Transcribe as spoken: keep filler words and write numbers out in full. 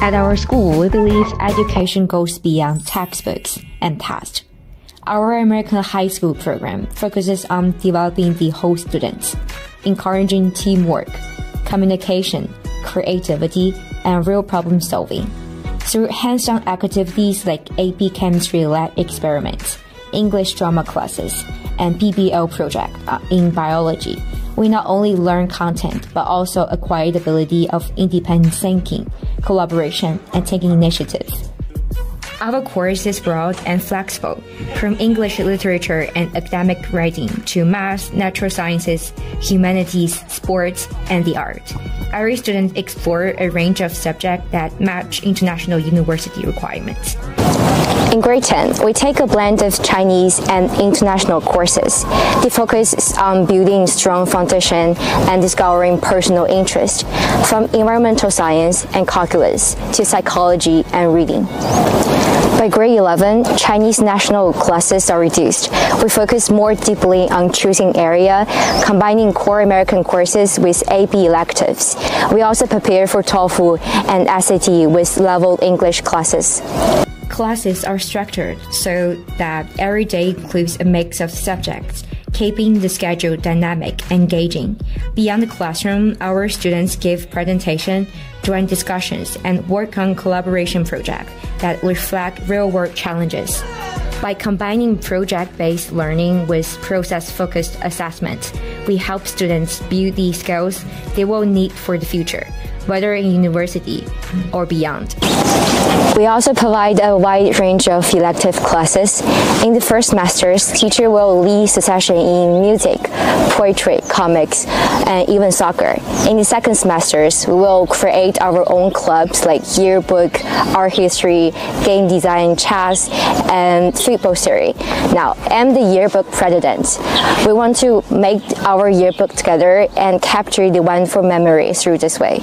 At our school, we believe education goes beyond textbooks and tests. Our American high school program focuses on developing the whole student, encouraging teamwork, communication, creativity, and real problem solving. Through hands-on activities like A P Chemistry lab experiments, English drama classes, and P B L project in biology, we not only learn content but also acquire the ability of independent thinking, collaboration, and taking initiatives. Our course is broad and flexible, from English literature and academic writing to math, natural sciences, humanities, sports, and the arts. Every student explores a range of subjects that match international university requirements. In grade ten, we take a blend of Chinese and international courses. The focus is on building strong foundation and discovering personal interest, from environmental science and calculus to psychology and reading. By grade eleven, Chinese national classes are reduced. We focus more deeply on choosing area, combining core American courses with A P electives. We also prepare for TOEFL and S A T with level English classes. Classes are structured so that every day includes a mix of subjects, keeping the schedule dynamic and engaging. Beyond the classroom, our students give presentation, join discussions, and work on collaboration projects that reflect real-world challenges. By combining project-based learning with process-focused assessment, we help students build the skills they will need for the future, whether in university or beyond. We also provide a wide range of elective classes. In the first semesters, teacher will lead a session in music, poetry, comics, and even soccer. In the second semesters, we will create our own clubs like yearbook, art history, game design, chess, and football theory. Now, I'm the yearbook president. We want to make our yearbook together and capture the wonderful memories through this way.